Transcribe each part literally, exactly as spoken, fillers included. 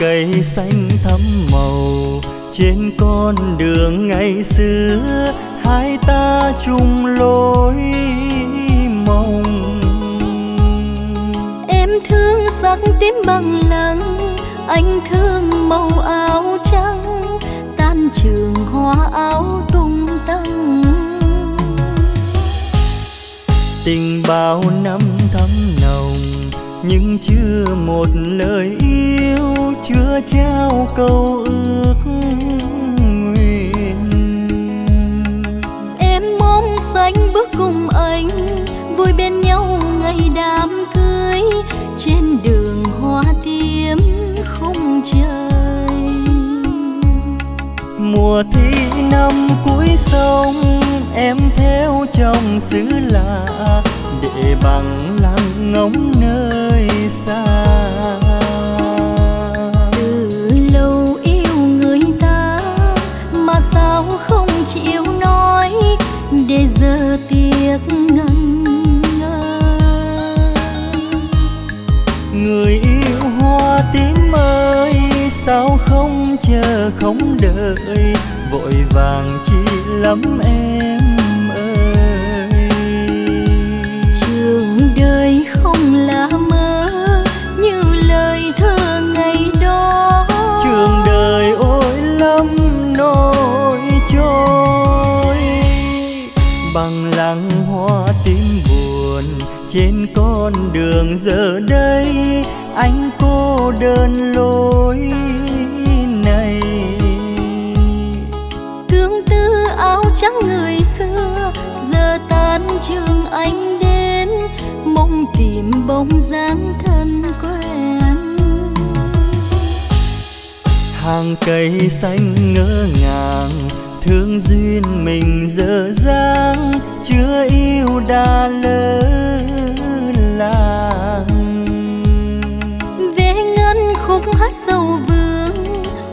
cây xanh thắm màu trên con đường ngày xưa, hai ta chung lối mong. Em thương sắc tím bằng lăng, anh thương màu áo trắng, tan trường hoa áo tung tăng. Tình bao năm thắm nồng, nhưng chưa một lời yêu, chưa trao câu ước nguyện. Em mong xanh bước cùng anh, vui bên nhau ngày đám cưới, trên đường hoa tím không trời. Mùa thi năm cuối sông, em theo chồng xứ lạ, để bằng lăng ngóng nơi xa. Từ lâu yêu người ta mà sao không chịu nói, để giờ tiếc ngần ngơ. Người yêu hoa tím ơi, sao không chờ không đợi, vội vàng chi lắm em ơi. Trường đời không là mơ như lời thơ ngày đó, trường đời ôi lắm nỗi trôi. Bằng lăng hoa tím buồn trên con đường giờ đây, anh cô đơn lối này. Tương tư áo trắng người xưa, giờ tan trường anh đến, mong tìm bóng dáng thân quen. Hàng cây xanh ngỡ ngàng, thương duyên mình dở dang, chưa yêu đã lỡ làng. Vẽ ngân khúc hát sầu vương,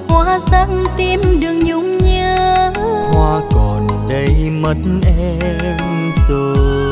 hoa răng tim đường nhung nhớ, hoa còn đây mất em rồi.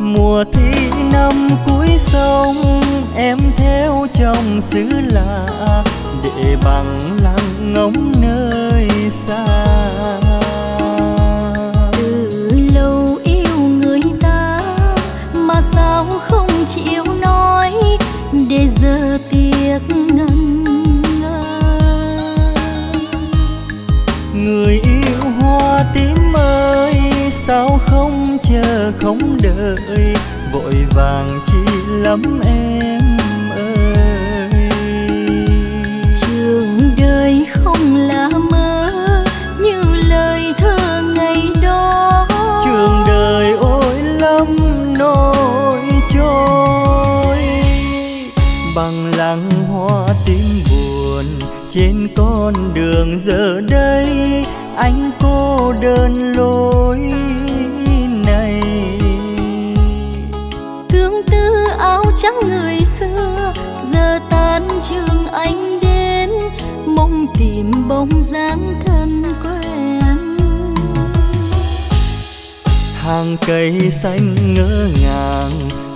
Mùa thi năm cuối sông, em theo chồng xứ lạ, để bằng lăng ngóng nơi xa. Từ lâu yêu người ta mà sao không chịu nói, để giờ tiếc ngần ngơ. Người yêu hoa tím ơi, sao không chờ không đợi, vội vàng chi lắm em ơi. Trường đời không là mơ như lời thơ ngày đó, trường đời ôi lắm nỗi trôi. Bằng lăng hoa tím buồn trên con đường giờ đây, anh cô đơn lối này. Tương tư áo trắng người xưa, giờ tan trường anh đến, mong tìm bóng dáng thân quen. Hàng cây xanh ngỡ ngàng,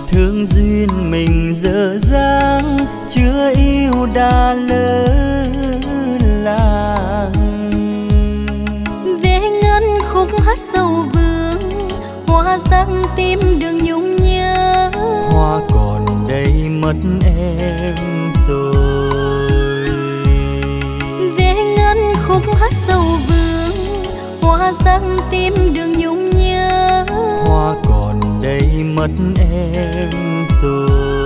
thương duyên mình dở dang, chưa yêu đã lỡ làng. Khúc hát sầu vương, hoa răng tim đường nhung nhớ, hoa còn đây mất em rồi. Vẽ ngân khúc hát sầu vương, hoa răng tim đường nhung nhớ, hoa còn đây mất em rồi.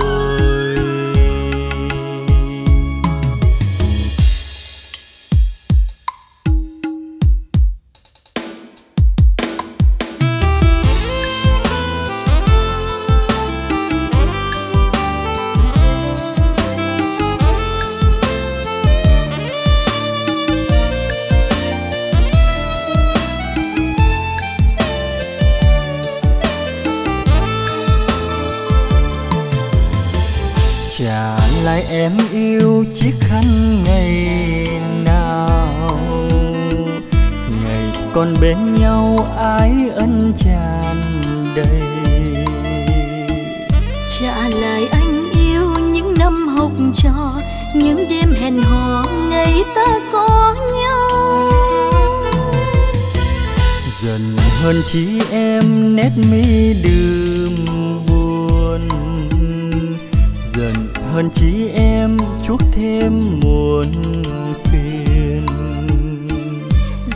em yêu chiếc khăn ngày nào, ngày còn bên nhau ái ân tràn đầy. Trả lại anh yêu những năm học trò, những đêm hẹn hò ngày ta có nhau. Dần hơn chỉ em nét mi đượm buồn, dần hơn chỉ em chuốc thêm muôn phiền.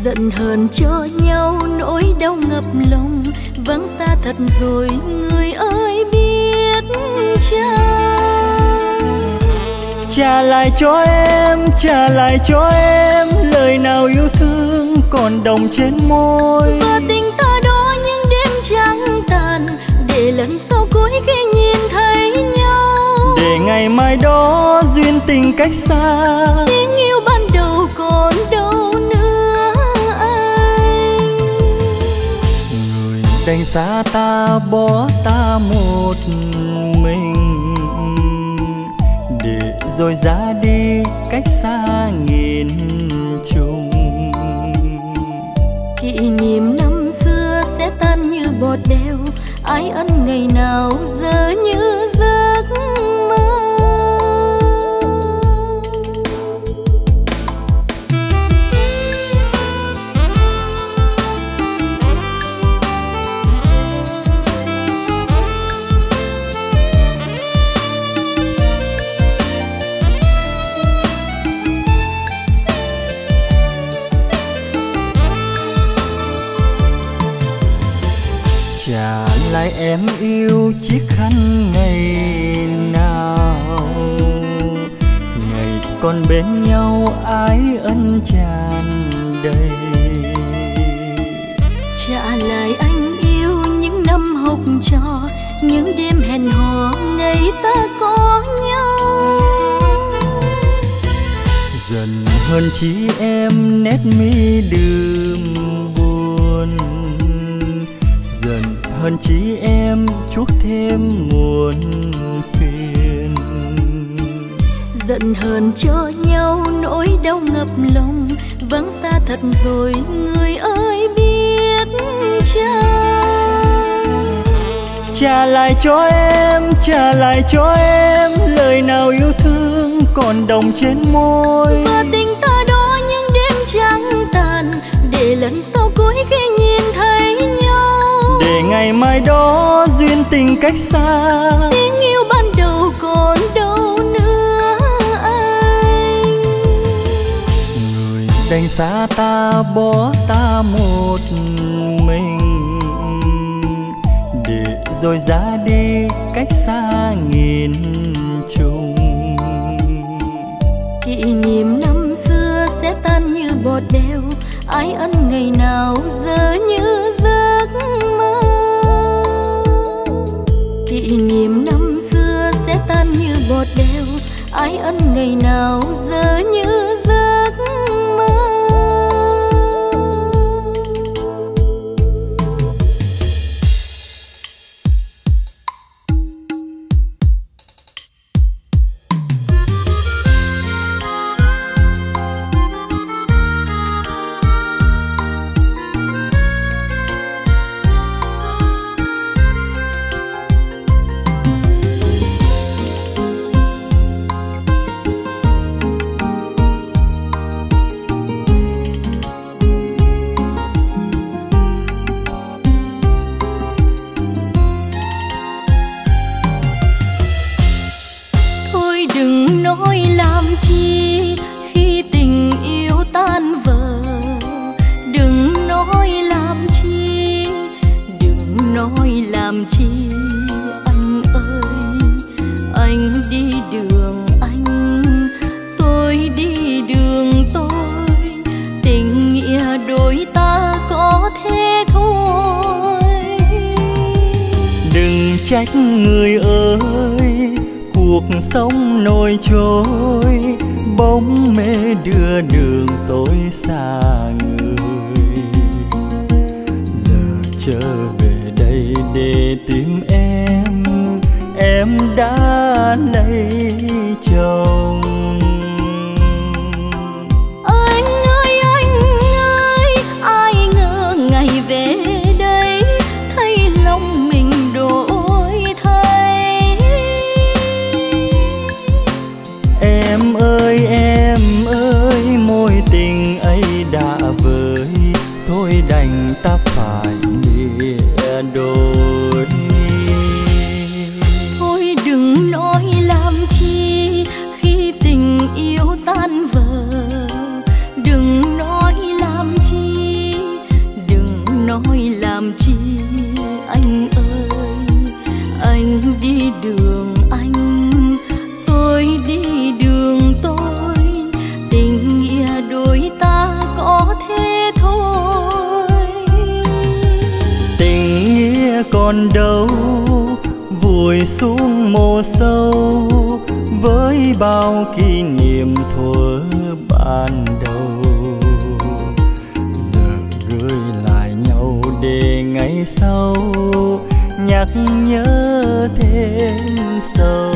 Giận hờn cho nhau nỗi đau ngập lòng, vắng xa thật rồi người ơi biết chăng. Trả lại cho em, trả lại cho em lời nào yêu thương còn đồng trên môi. Và tình ta đó những đêm trắng tàn, để lần sau cuối khi nhìn thấy nhau, để ngày mai đó duyên tình cách xa, tình yêu ban đầu còn đâu nữa anh. Người đành xa ta bỏ ta một mình, để rồi ra đi cách xa nghìn trùng. Kỷ niệm năm xưa sẽ tan như bột bèo, ái ân ngày nào giờ như giấc mơ. Trả lại em yêu chiếc khăn ngày nào, ngày còn bên nhau ái ân tràn đầy. Trả lại anh yêu những năm học trò, những đêm hẹn hò ngày ta có nhau. Dần hơn chỉ em nét mi đượm buồn, dần hơn chỉ em chuốc thêm muôn phiền. Giận hờn cho nhau nỗi đau ngập lòng, vắng xa thật rồi người ơi biết chăng. Trả lại cho em, trả lại cho em lời nào yêu thương còn đồng trên môi. Và tình ta đó những đêm trắng tàn, để lần sau cuối khi nhìn thấy nhau, để ngày mai đó duyên tình cách xa, tình yêu ban đầu còn đâu nữa anh. Người đành xa ta bỏ ta một mình, để rồi ra đi cách xa nghìn trùng. Kỷ niệm năm xưa sẽ tan như bột bèo, ái ân ngày nào giờ như giấc mơ. Kỷ niệm năm xưa sẽ tan như bột bèo, ái ân ngày nào giờ như giấc mơ. Tìm em, em đã lấy chồng. vời, thôi đành ta phải lìa đôi. Thôi đừng nói làm chi khi tình yêu tan vỡ, đừng nói làm chi, đừng nói làm chi anh ơi. Anh đi đường anh, tôi đi đường tôi, tình nghĩa đôi ta có thế thôi. Tình nghĩa còn đâu vùi xuống mồ sâu với bao kỷ niệm thuở ban đầu, giờ gửi lại nhau để ngày sau nhắc nhớ thêm sâu.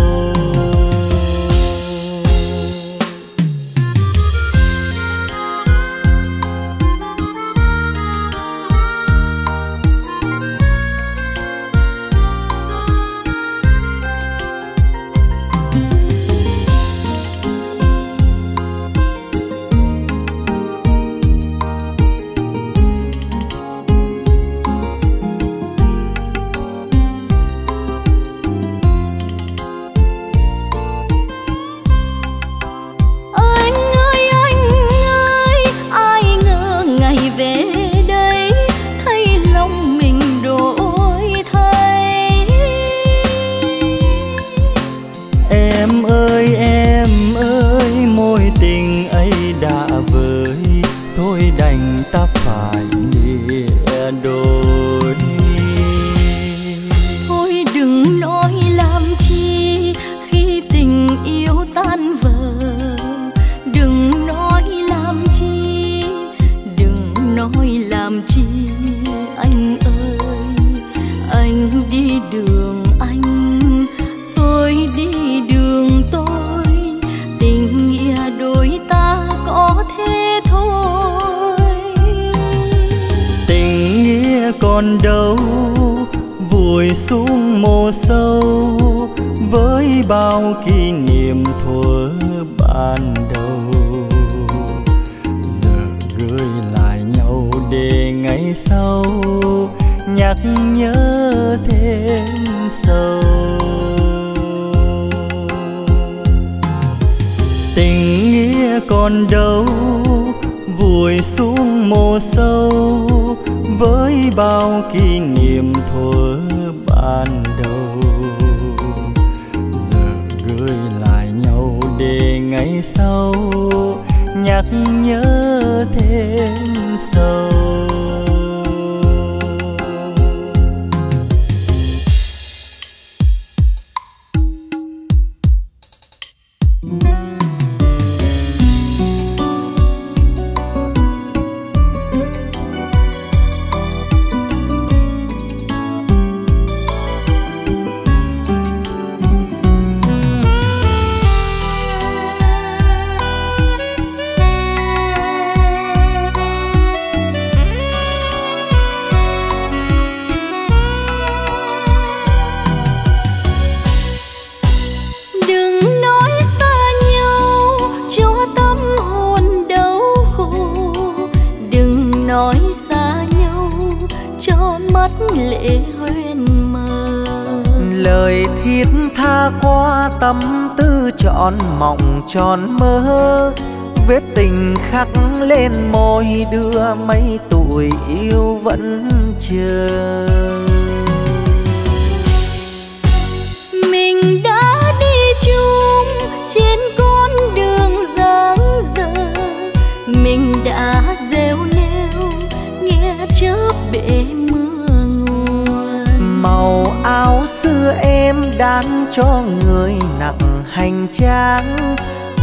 Còn đâu vùi xuống mồ sâu với bao kỷ niệm thuở ban đầu, giờ gửi lại nhau để ngày sau nhắc nhớ thêm sâu. Tình nghĩa còn đâu vùi xuống mồ sâu với bao kỷ niệm thuở ban đầu, giờ gửi lại nhau để ngày sau nhắc nhớ thêm sâu. Mộng tròn mơ vết tình khắc lên môi, đưa mấy tuổi yêu vẫn chờ. Mình đã đi chung trên con đường dáng dở, mình đã rêu nêu nghe chớp bể mưa nguồn. Màu áo xưa em đan cho người nặng hành trang,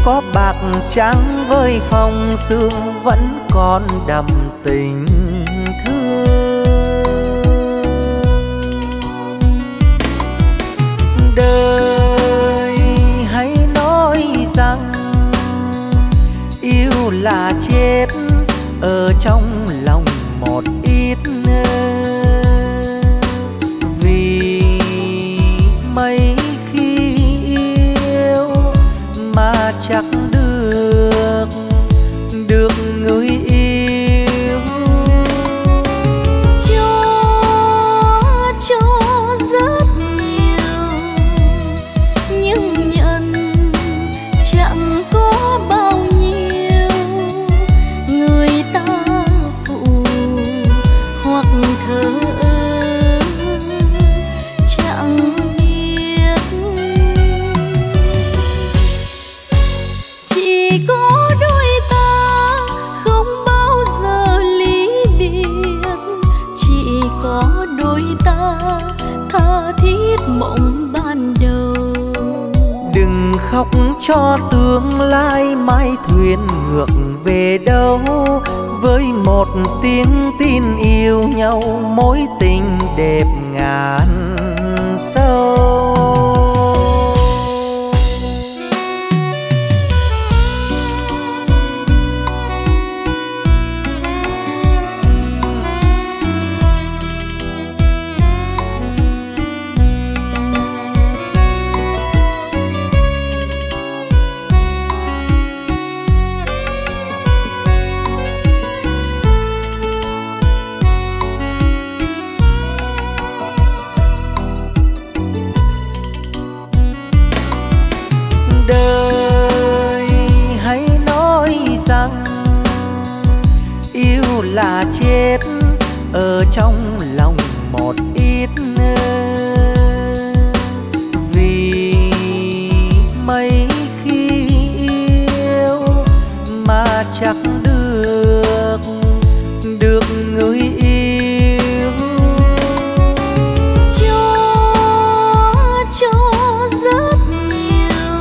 có bạc trắng với phong sương vẫn còn đậm tình thương. Đời hãy nói rằng yêu là chết ở trong lòng một ít nữa. Vì mấy mà chắc được được người yêu học cho tương lai mai thuyền ngược về đâu. Với một tiếng tin yêu nhau, mối tình đẹp ngàn sâu. Là chết ở trong lòng một ít, vì mấy khi yêu mà chẳng được được người yêu. Cho cho rất nhiều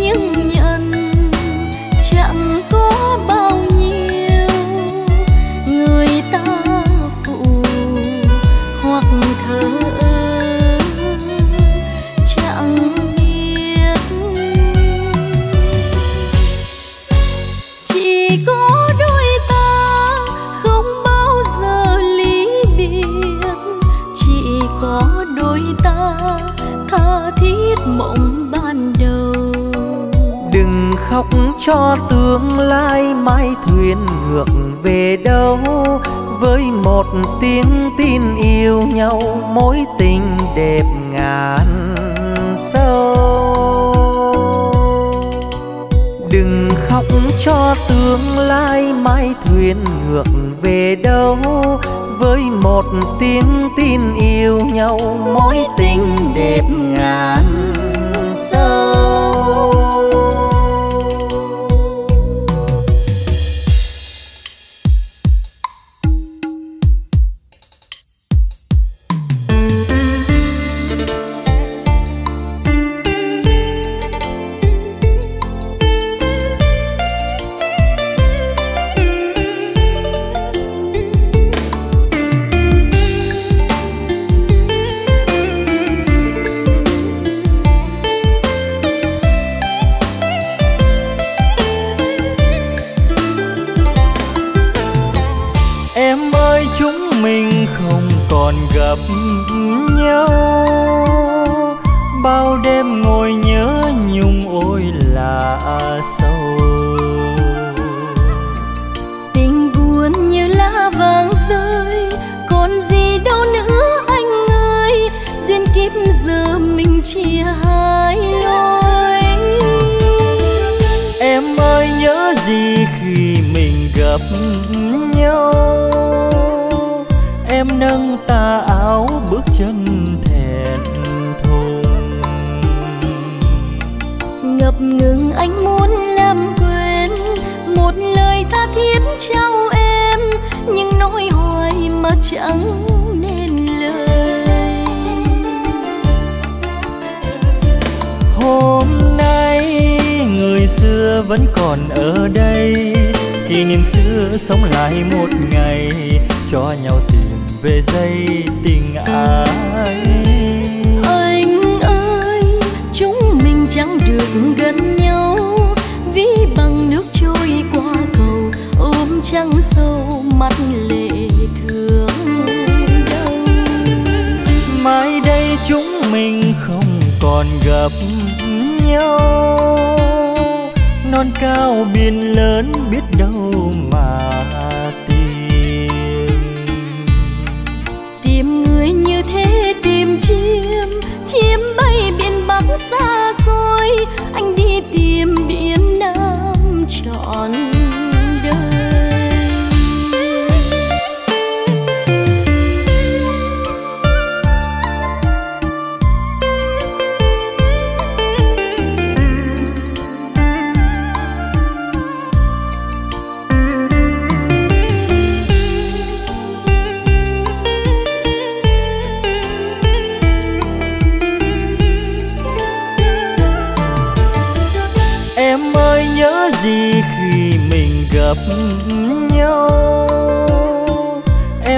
nhưng nhận chẳng có bao. Học cho tương lai mai thuyền ngược về đâu. Với một tiếng tin yêu nhau, mối tình đẹp ngàn sâu. Đừng khóc cho tương lai mai thuyền ngược về đâu. Với một tiếng tin yêu nhau, mối tình đẹp ngàn sâu.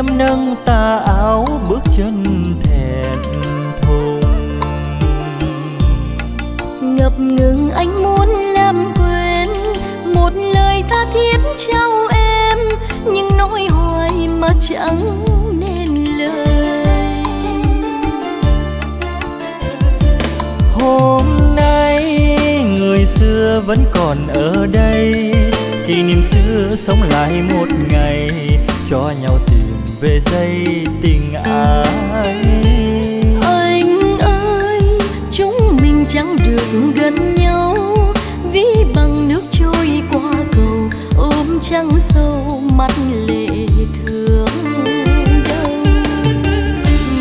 em nâng tà áo bước chân thẹn thùng. Ngập ngừng anh muốn làm quên một lời tha thiết trao em, nhưng nỗi hoài mà chẳng nên lời. Hôm nay người xưa vẫn còn ở đây, kỷ niệm xưa sống lại một ngày, cho nhau tìm về giây tình ái. Anh ơi, chúng mình chẳng được gần nhau, ví bằng nước trôi qua cầu, ôm trăng sâu mắt lệ thương đau.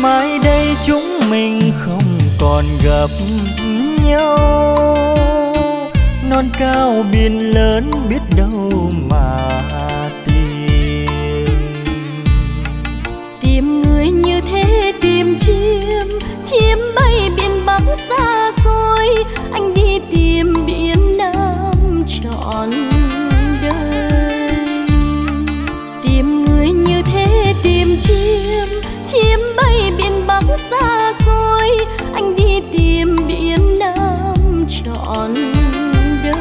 Mai đây chúng mình không còn gặp nhau, non cao biển lớn biết đâu mà chim, chim bay biển Bắc xa xôi, anh đi tìm biển Nam trọn đời. Tìm người như thế tìm chim, chim bay biển Bắc xa xôi, anh đi tìm biển Nam trọn đời.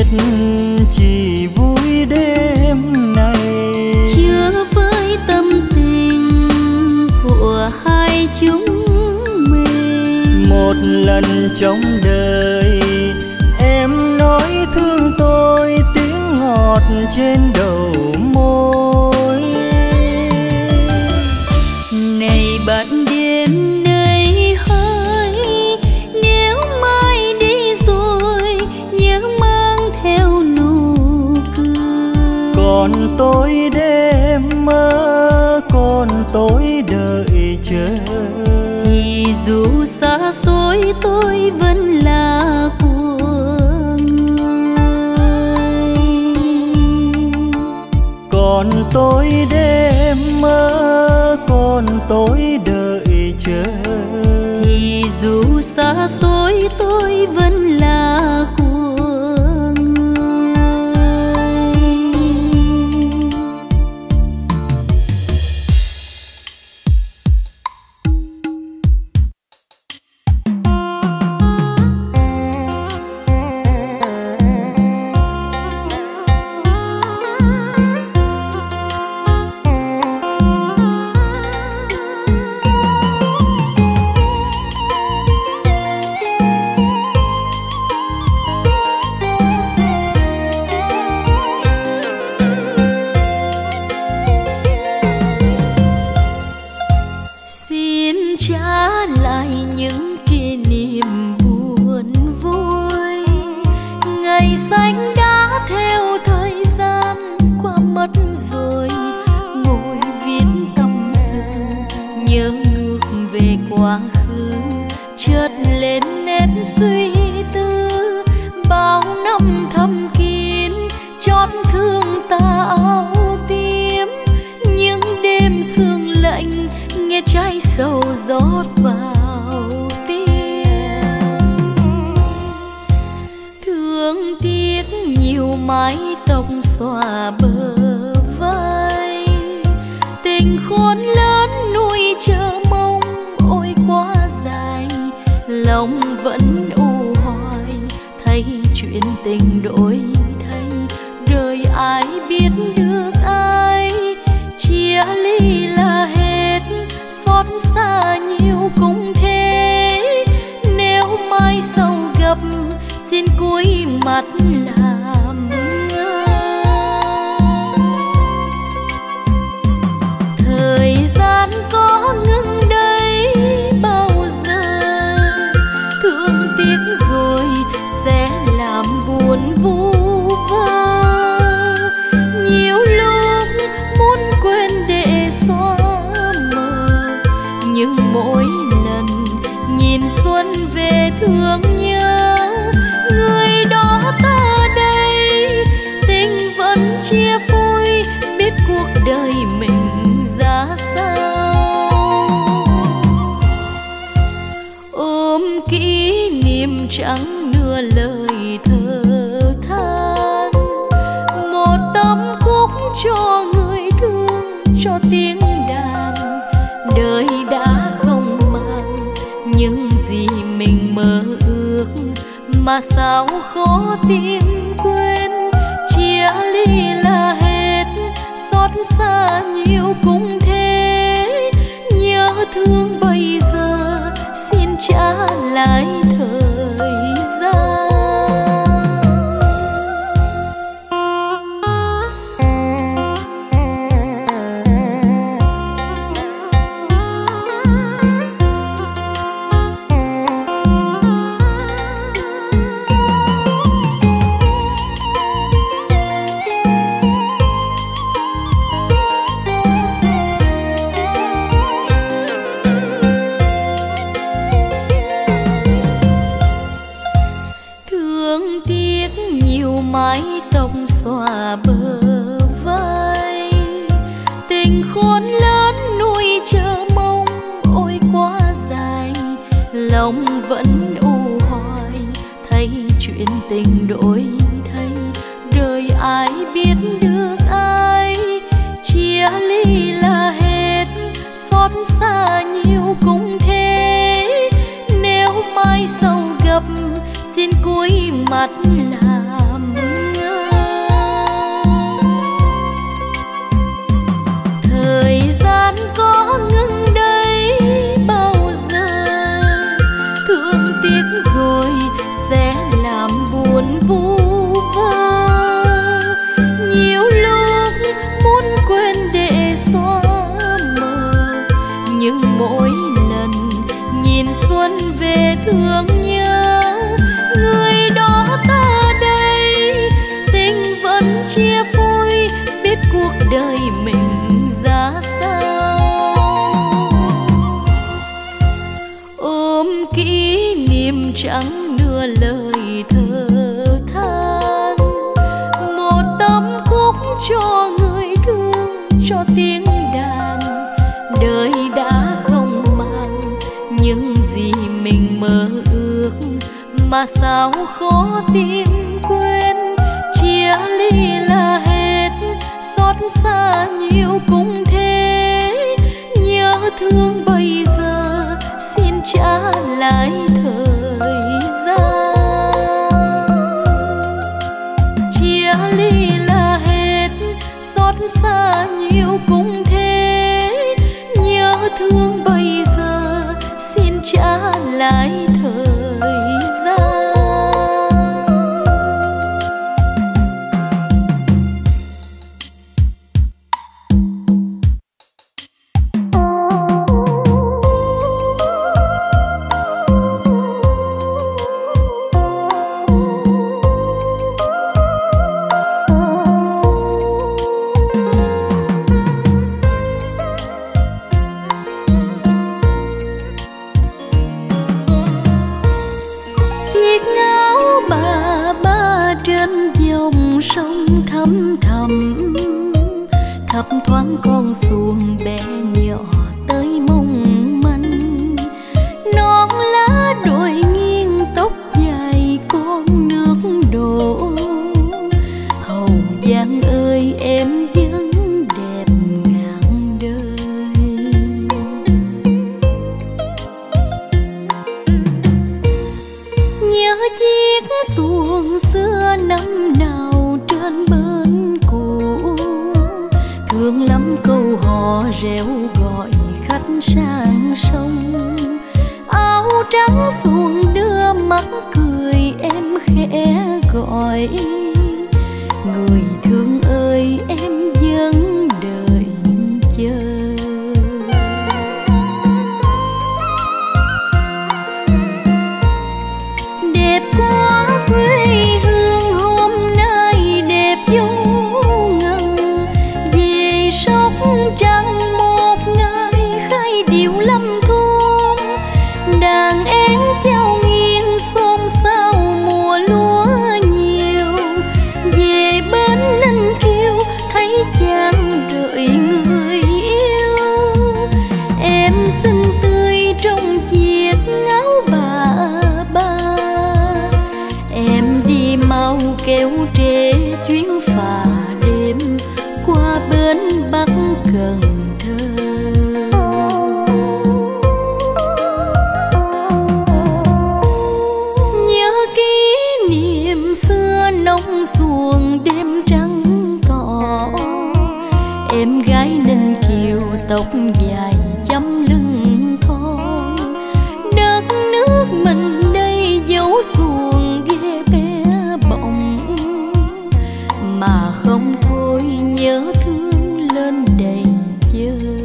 biết chỉ vui đêm nay chứa với tâm tình của hai chúng mình. Một lần trong đời em nói thương tôi, tiếng ngọt trên đầu môi. Này bạn đêm nay hỡi, nếu mai đi rồi nhớ mang theo nụ cười. Còn tôi đêm mơ, còn tôi đợi chờ. Thì dù xa xôi tôi vẫn là còn tôi đêm mơ, còn tôi đợi chờ. Thì dù xa xôi tôi vẫn là của người. Xin cúi mặt làm nghìn xuân về thương nhớ người đó ta đây, tình vẫn chia phôi biết cuộc đời mình ra sao. Ôm kỷ niệm trắng nửa lời thơ than, một tấm khúc cho người thương, cho tiếng đàn đời đã không mang những gì mình mơ ước, mà sao khó tìm quên. Chia ly là hết, xót xa nhiều cũng thế, nhớ thương bây giờ xin trả lại thời gian. Chia ly là hết, xót xa nhiều cũng thế, nhớ thương bây giờ xin trả lại thời gian. Chiếc áo bà ba trên dòng sông thấm thầm, thấp thoáng con xuồng bé nhỏ tới mong manh. Non lá đồi nghiêng tóc dài con nước đổ, Hậu Giang ơi em vẫn đẹp ngàn đời. Nhớ chiếc xuồng xưa năm nào trên bến cũ, thương lắm câu hò reo gọi khách sang sông. Áo trắng xuồng đưa mắt cười em khẽ gọi, người thương ơi em vẫn đợi chờ. Đẹp quá quê hương hôm nay đẹp vô ngần, về Sóc Trăng một ngày khai điệu lâm thôn. Đàn em trao nghiêng xôn xao mùa lúa nhiều, về bến Ninh Kiêu thấy chàng đợi người yêu. Em xinh tươi trong chiếc áo bà ba, em đi mau kéo trễ chuyến phà đêm qua bến Bắc Cần Thơ. Nhớ kỷ niệm xưa nông xuồng đêm trắng cỏ, em gái Ninh Kiều tóc dài chấm lưng thon. Đất nước mình đây dấu xuồng ghe bé bỏng, mà không thôi nhớ thương lên đầy chơi.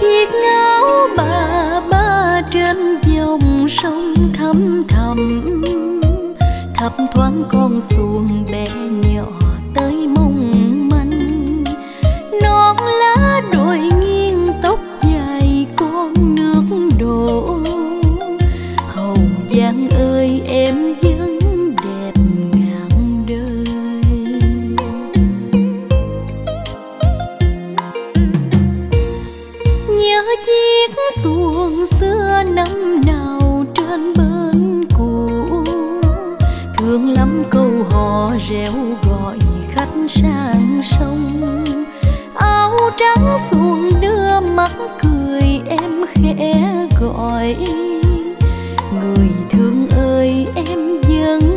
Chiếc áo bà ba trên dòng sông thấm thầm, thấp thoáng con xuồng bé nhỏ tới mong manh. Non lá đồi nghiêng tóc dài con nước đổ, Hậu Giang ơi em vẫn đẹp ngàn đời. Nhớ chiếc xuồng xưa năm nào trên bến cũ, thương lắm câu hò reo gọi khách sang sông. Áo trắng xuồng đưa mắt cười em khẽ gọi, người thương ơi em vẫn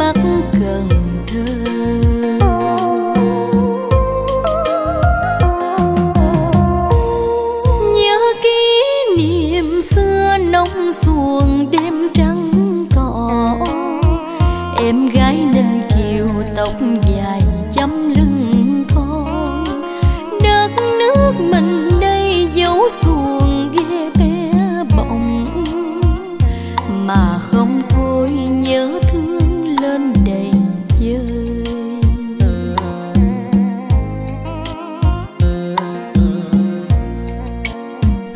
Bắc Cần Thơ. Nhớ kỷ niệm xưa nông xuồng đêm trắng cỏ, em gái Ninh Kiều tóc dài chấm lưng thon. Đất nước mình đây dấu xuồng ghê bé bỏng, mà không thôi nhớ thương lên đầy chơi.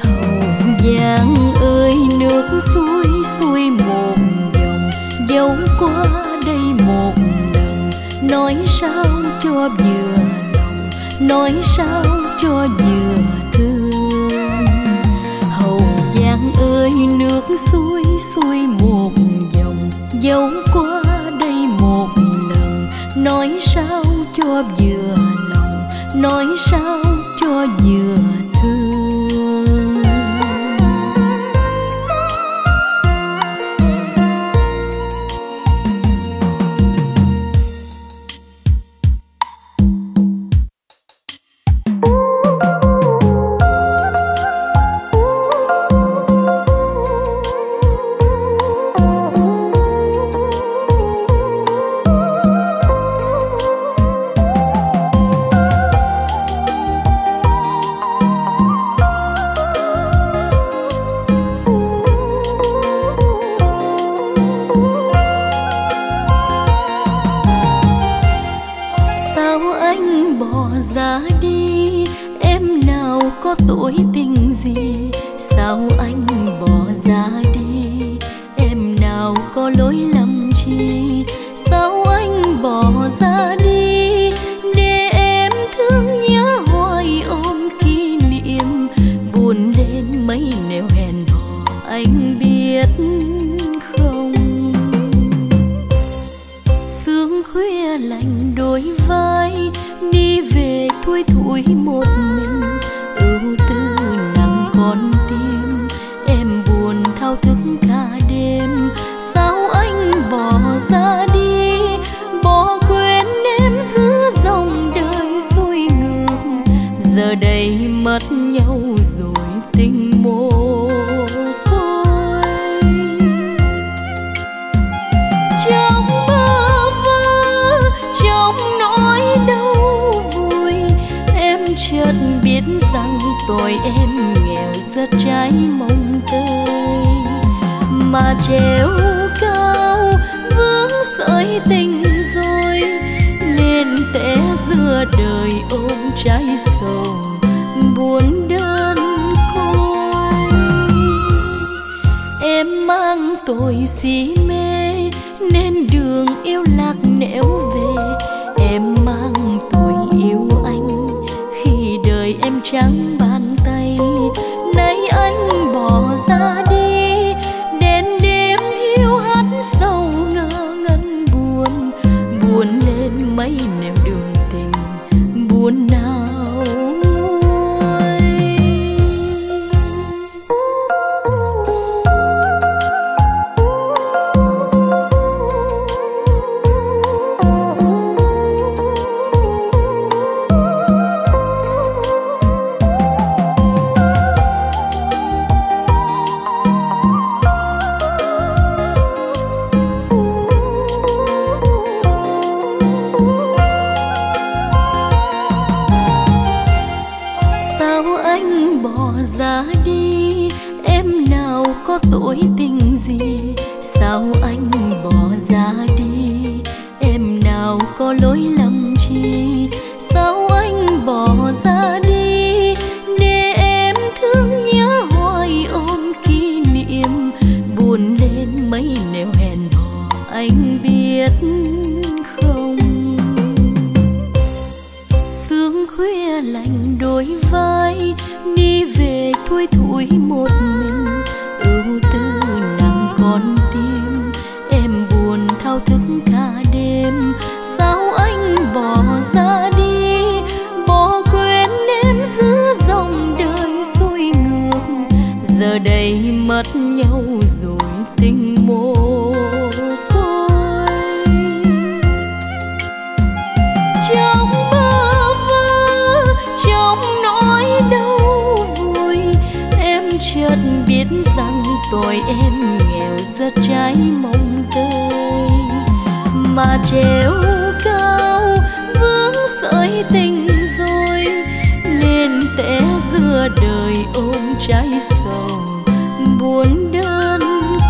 Hậu Giang ơi nước suối xuôi một dòng, dấu qua đây một lần. Nói sao cho vừa lòng, nói sao cho vừa thương. Hậu Giang ơi nước suối xuôi một dòng, dấu qua đây một lần. Nói sao cho vừa lòng, nói sao cho vừa thương. Mất nhau rồi tình mồ côi. rồi em nghèo rất trái mong tươi mà treo cao vướng sợi tình rồi nên té giữa đời ôm trái sầu buồn đơn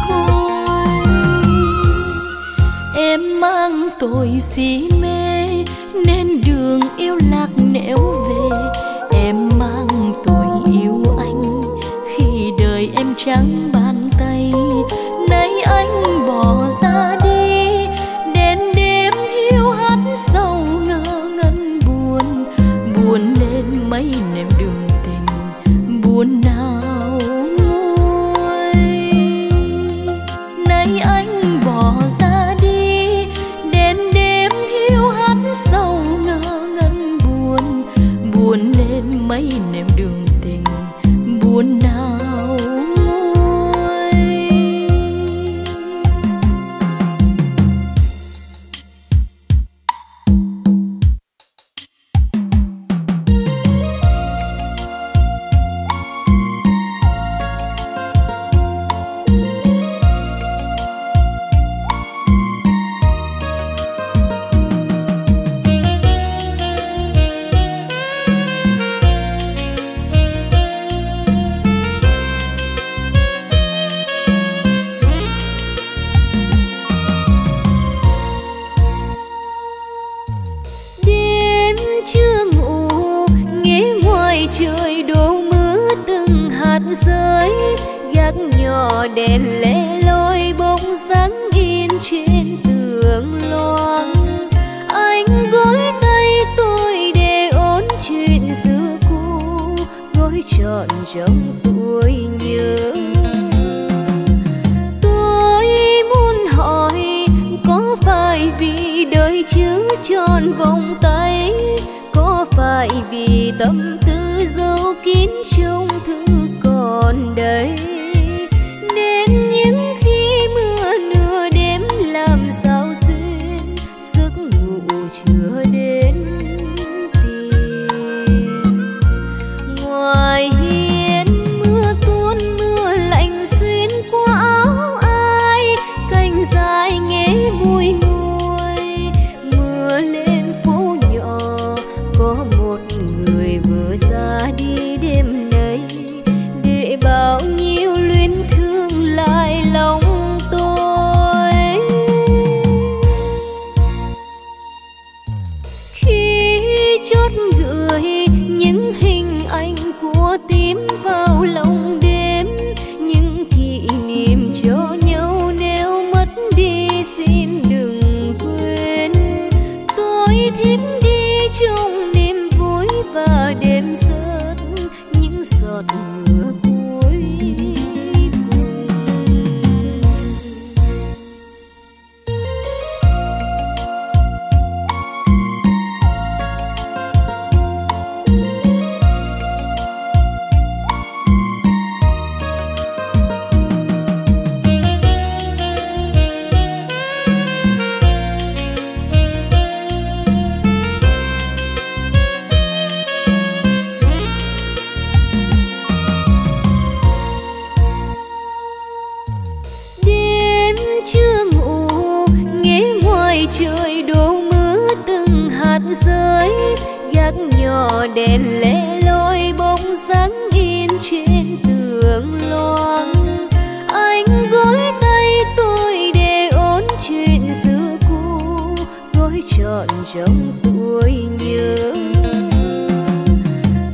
côi. Em mang tội si mê nên đường yêu lạc nẻo về, em mang tội yêu anh khi đời em trắng bàn tay. Nay anh bỏ ra đi đến đêm hiu hắt sầu ngơ ngẩn buồn, buồn lên mấy nẻo đường tình buồn nào. Mấy nẻo đường tình buồn nào nguôi. Đèn lẻ loi bóng dáng in trên tường loang, anh gối tay tôi để ôn chuyện xưa cũ, gối trọn trong tôi nhớ. Tôi muốn hỏi có phải vì đời chứ tròn vòng tay, có phải vì tâm tư giấu kín trong thương còn đây. Đèn lẻ loi bóng dáng in trên tường loang, anh gối tay tôi để ôn chuyện xưa cũ, gối trọn trong tôi nhớ.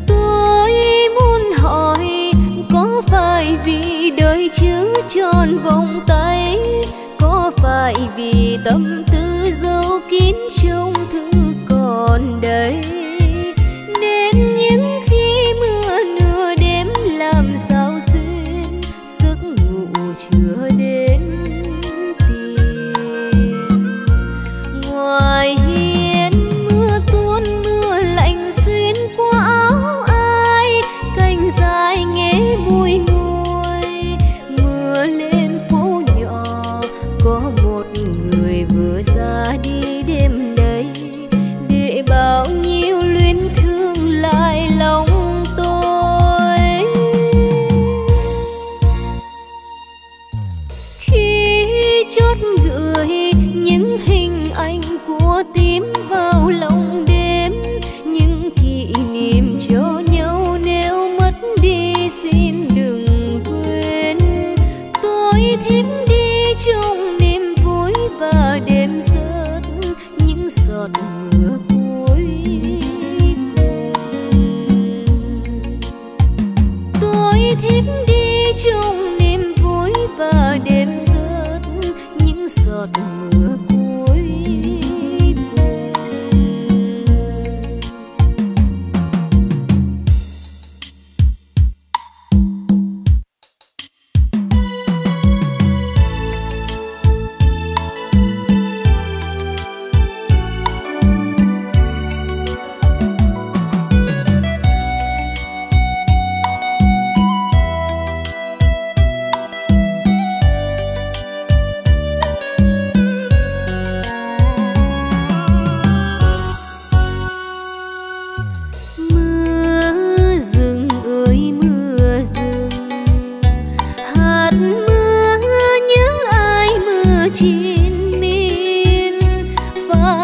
Tôi muốn hỏi có phải vì đời chứ tròn vòng tay, có phải vì tâm tư giấu kín trong thương còn đây. Có một người vừa ra đi đêm nay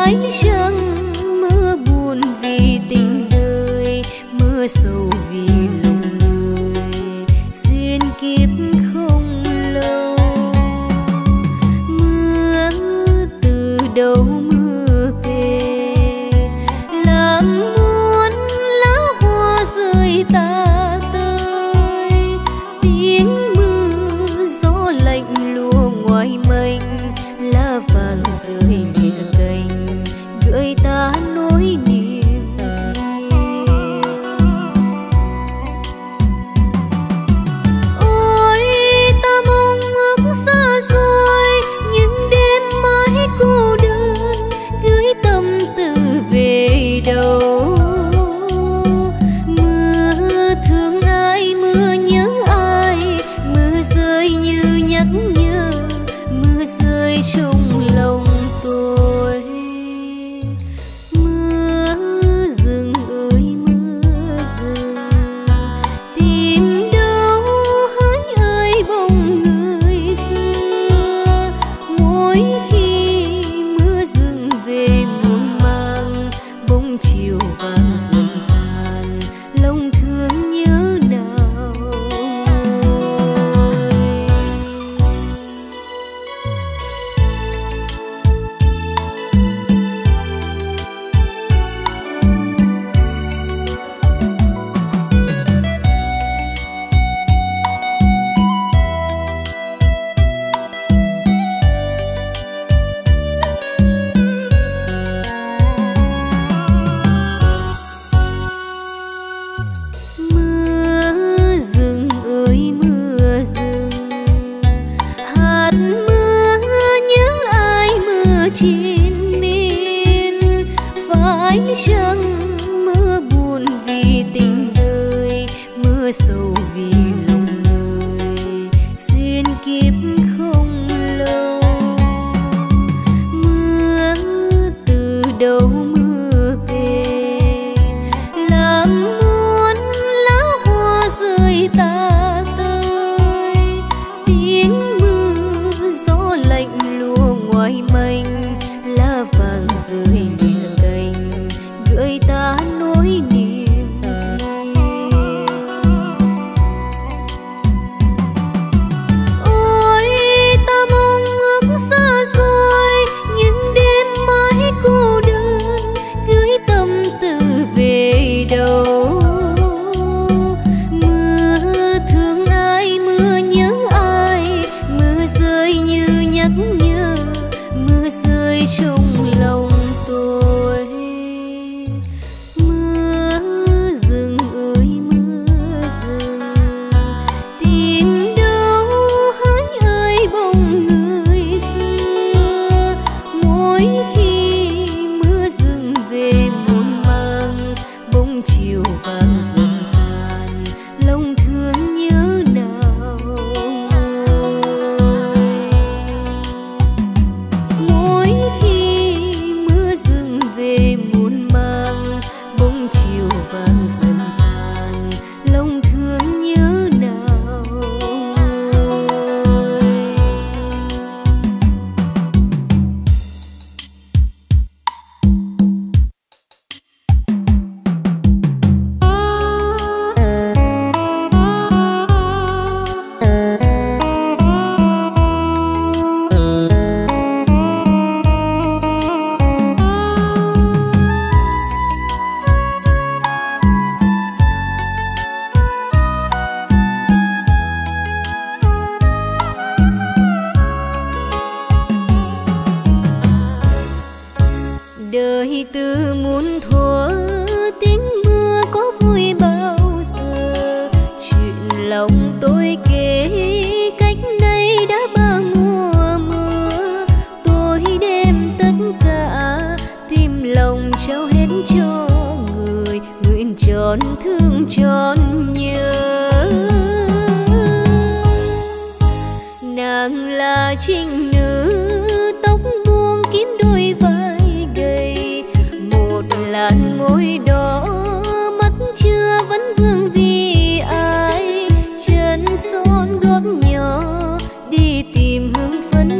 mấy chăng mưa buồn vì tình đời, mưa sầu vì lòng người duyên kiếp không lâu. Mưa từ đâu mưa về làm muốn lá hoa rơi ta tới. Tiếng mưa gió lạnh lùa ngoài mình, lá vàng rơi nhẹ cành gợi ta nỗi niềm.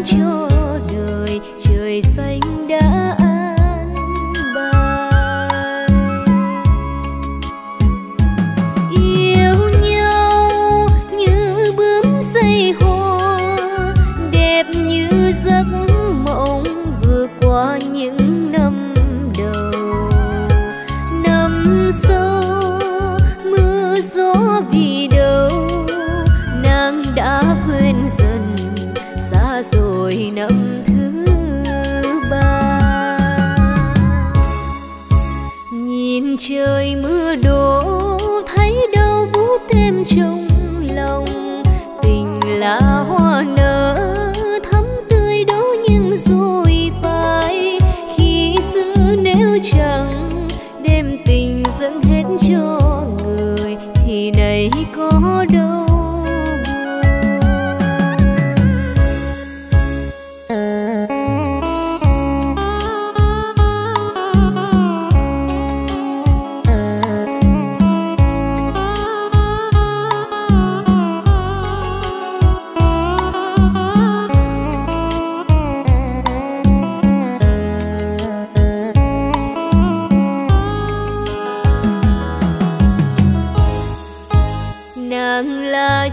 Cho đời trời xanh đã an những năm đầu năm sau mưa gió vì đâu nàng đã quên dần xa rồi năm thứ ba. Nhìn trời mưa đổ thấy đau buốt thêm trong lòng, tình là hoa nở thắm tươi đâu nhưng rồi phai khi xưa. Nếu chẳng đem tình dâng hết cho người thì này có đâu.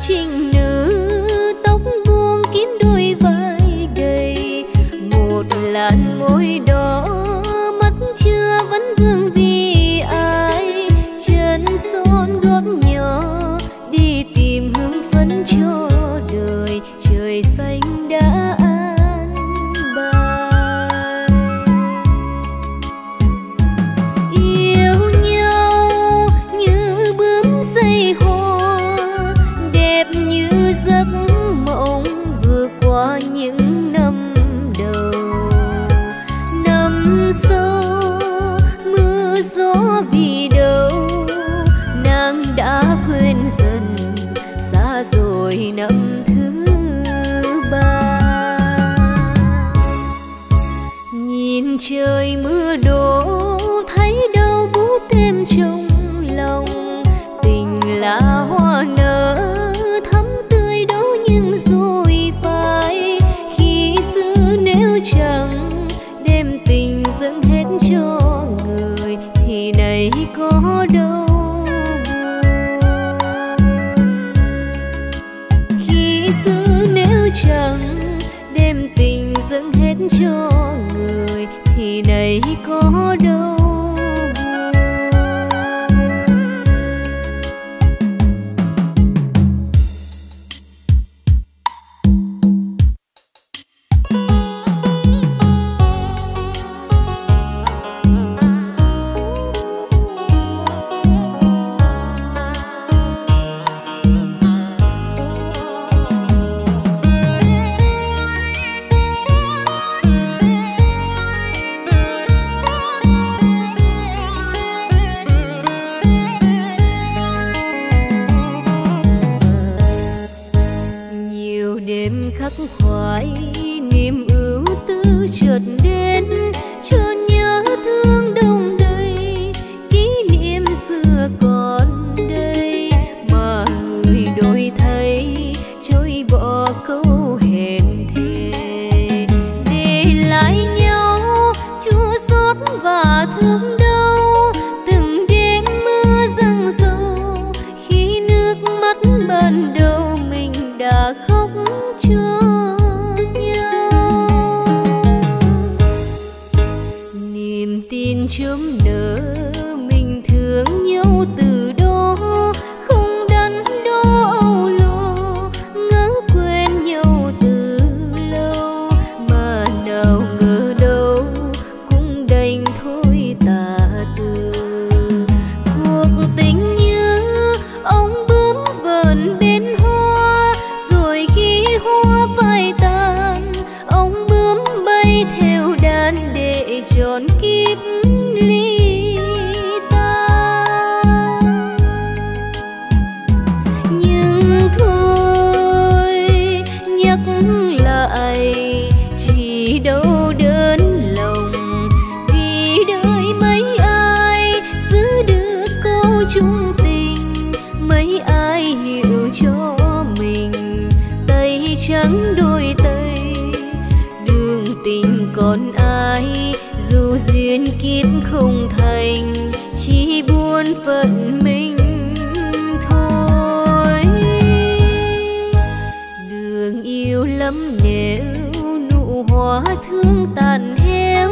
Trinh nữ tóc buông kín đôi vai đầy, một làn môi đỏ mắt chưa vẫn vương vì ai, chân son gót nhỏ đi tìm hương phấn cho đời trời xanh đã an bài. Yêu nhau như bướm xây hoa như giấc mộng vừa qua những năm đầu năm sau mưa gió vì đâu nàng đã quên dần xa rồi năm thứ ba. Nhìn trời mưa đổ thấy đau buốt thêm trong lòng, tình là hoa nở chẳng đem tình dâng hết cho người thì này có đâu. Khi xưa nếu chẳng đem tình dâng hết cho người thì này có đâu. Nếu nụ hoa thương tàn héo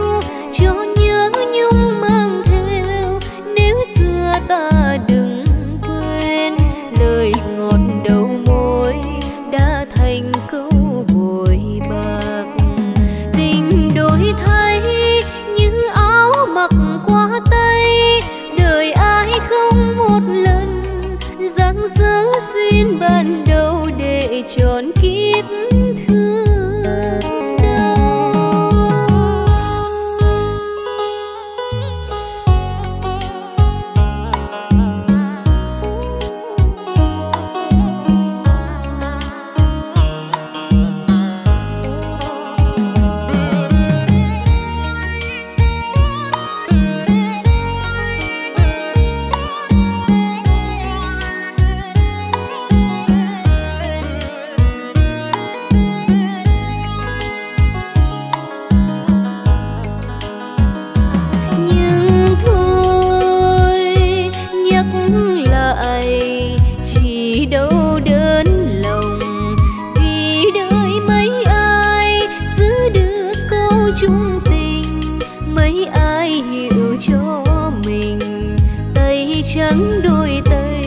trắng đôi tay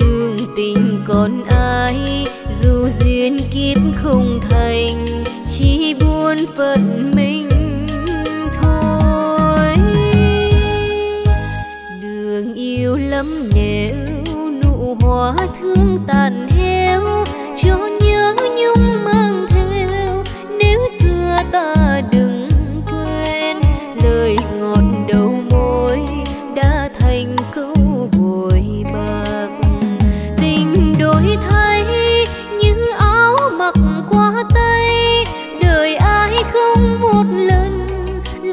đường tình còn ai, dù duyên kiếp không thành chỉ buồn phận mình thôi. Đường yêu lắm nẻo nụ hoa thương tàn héo, cho nhớ nhung mang theo nếu xưa ta đừng quên lời ngọt đầu môi đã thành câu bồi bạc. Tình đổi thay như áo mặc quá tay, đời ai không một lần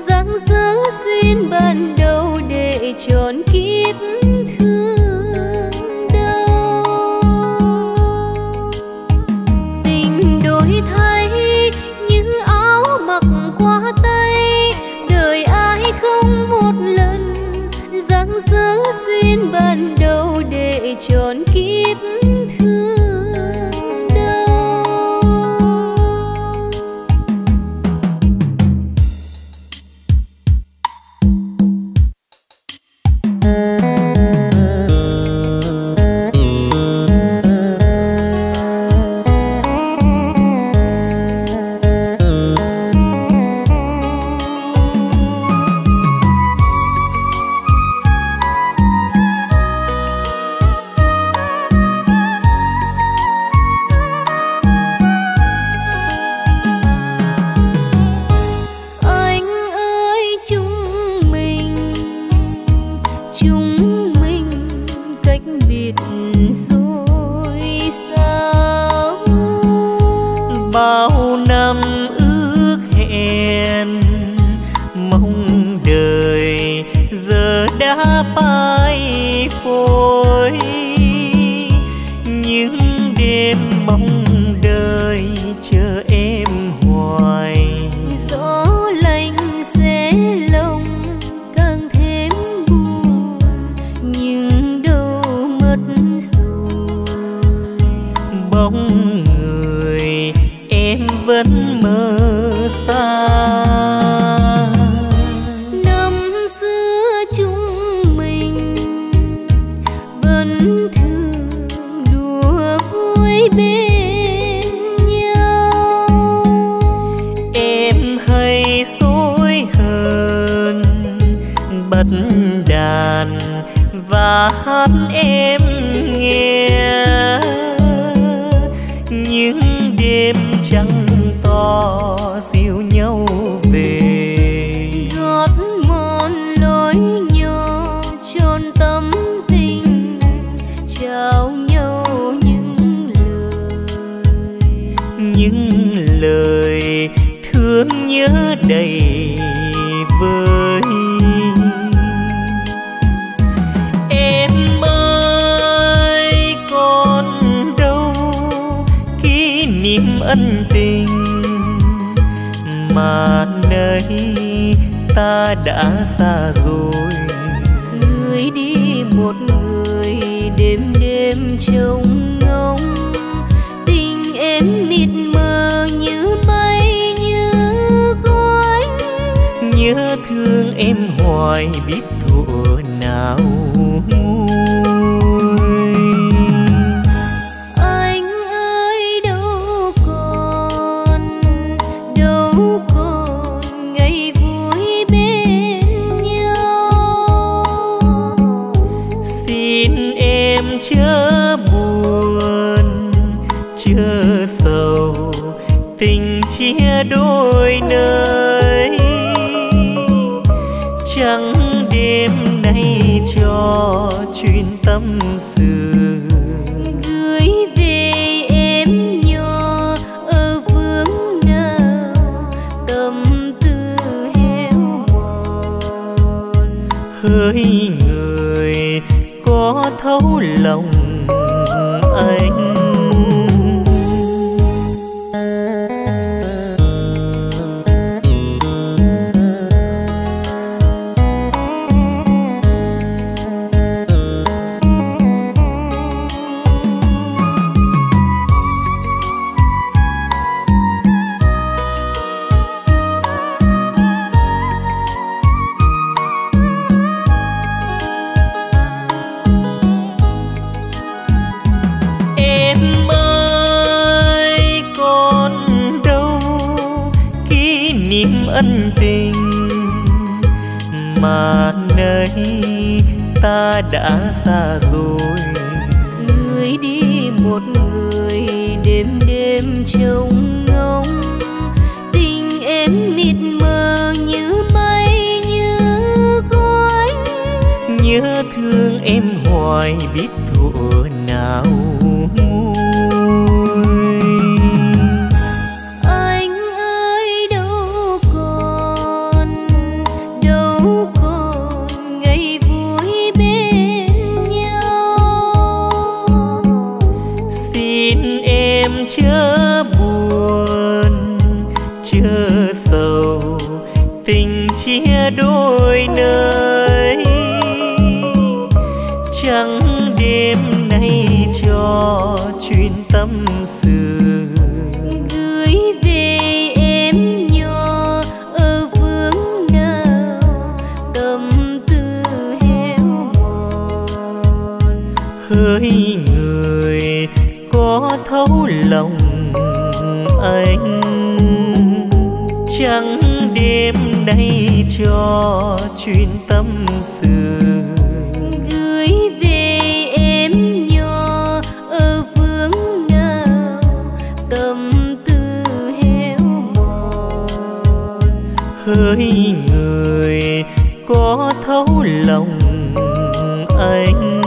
dáng dỡ xuyên ban đầu để tròn kiếp ban đầu để tròn kiếp thương đau. mà nơi ta đã xa rồi. Người đi một người đêm đêm trông ngóng, tình em mịt mờ như mây như khói. Nhớ thương em hoài biết thuở nào đôi nơi. Chẳng đêm nay cho chuyên tâm sự, gửi về em nhỏ ở phương nào tâm tư héo mòn. Hỡi người có thấu lòng anh, chẳng đêm nay cho chuyên tâm sự, gửi về em nhỏ ở phương nào tâm tư héo mòn. Hỡi người có thấu lòng anh,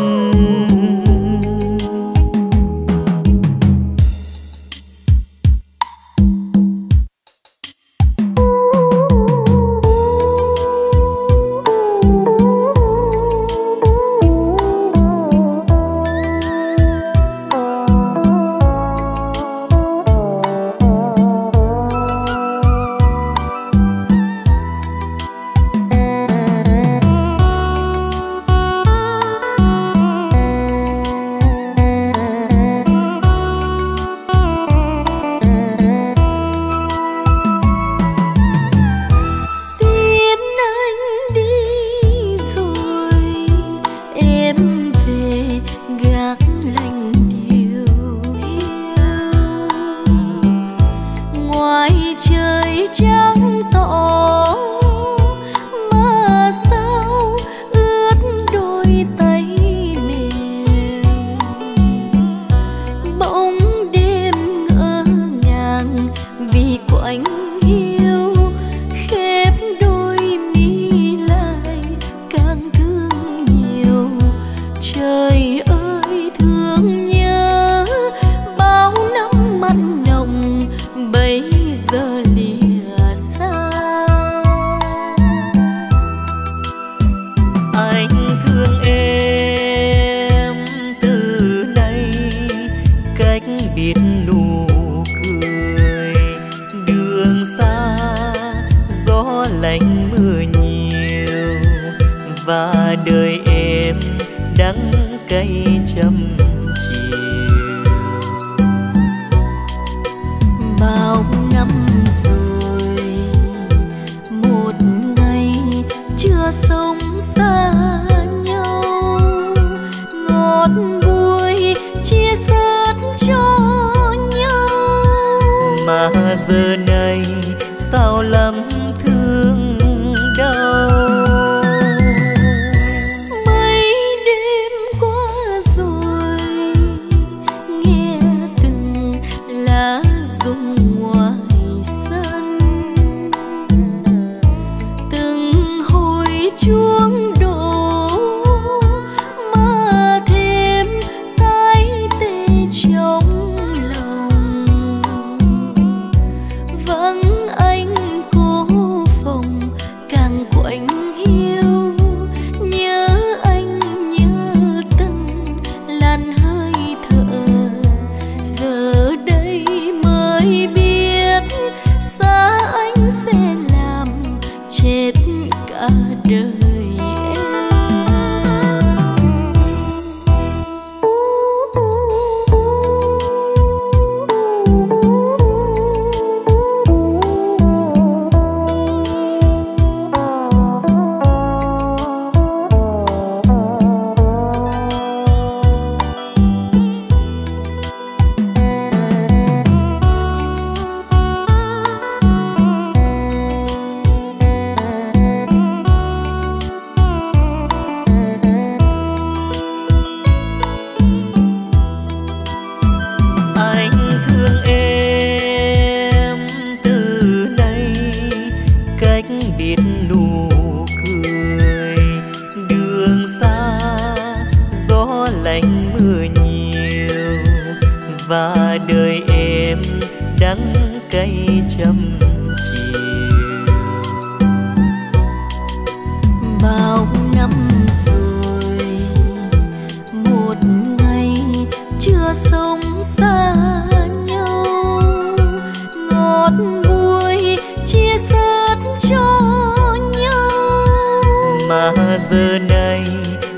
mà giờ này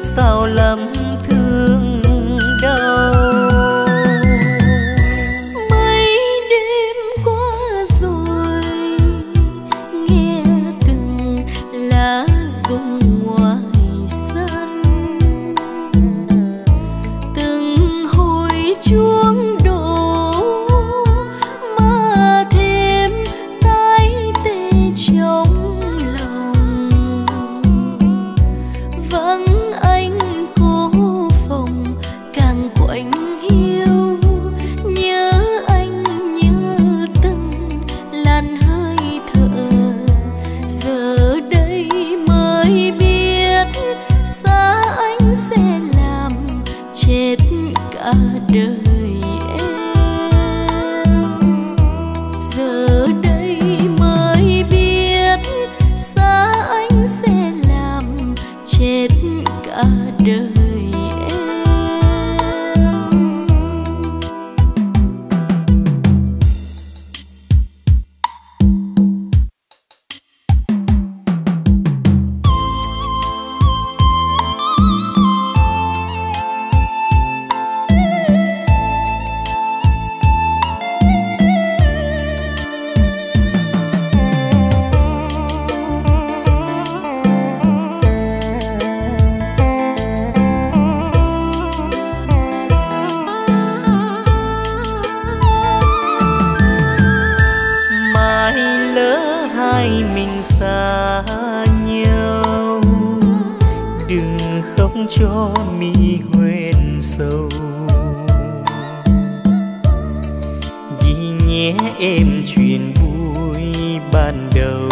sao lắm thương đau. Mấy đêm qua rồi nghe từng lá rụng ngoài sân, từng hồi chuông đổ mà thêm tái tê trong lòng. Vắng anh cô phòng càng quạnh hiu, nhớ anh nhớ từng làn hơi thở. Giờ đây mới biết xa anh sẽ làm chết cả đời. Cho mi huyền sâu vì nhé em chuyện vui ban đầu,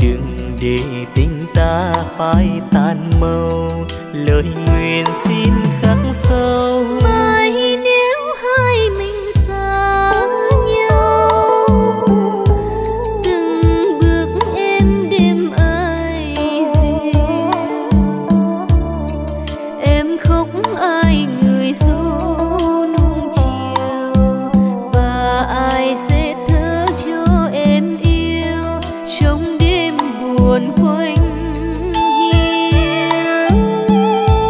đừng để tình ta phai tan màu. Lời nguyện xin khắc sâu, mai nếu hai mình xa nhau từng bước em đêm ai gì khóc ai người xô nung chiều, và ai sẽ thơ cho em yêu trong đêm buồn quanh hiu. Thương thương đôi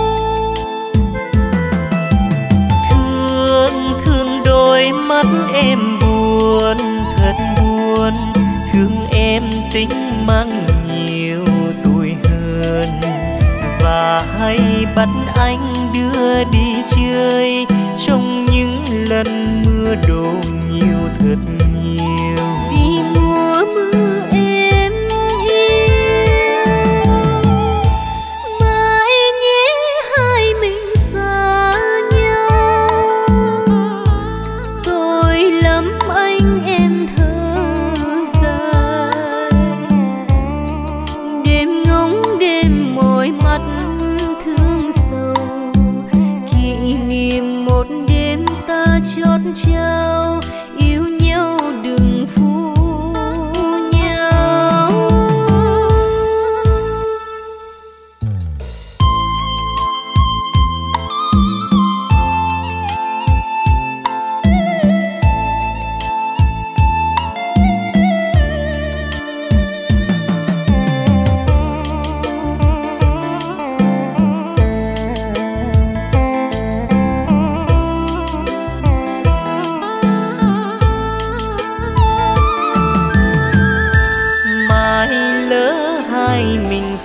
mắt em buồn thật buồn, thương em tính mang nhiều tuổi hơn. Và hay bắt anh đưa đi chơi trong những lần mưa đổ nhiều thật nhiều. Vì mùa mưa em yêu, mãi nhé hai mình xa nhau. Tôi lắm anh em thơ dài, đêm ngóng đêm mỏi mắt chót trao. Yêu nhau đừng phú nhau.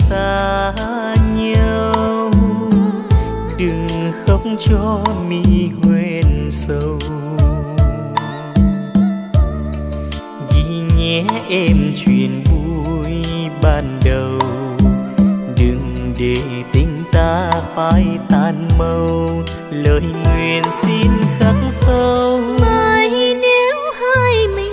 Xa nhau đừng khóc cho mi huyền sâu vì nhé em chuyện vui ban đầu, đừng để tình ta phai tan màu. Lời nguyện xin khắc sâu, mai nếu hai mình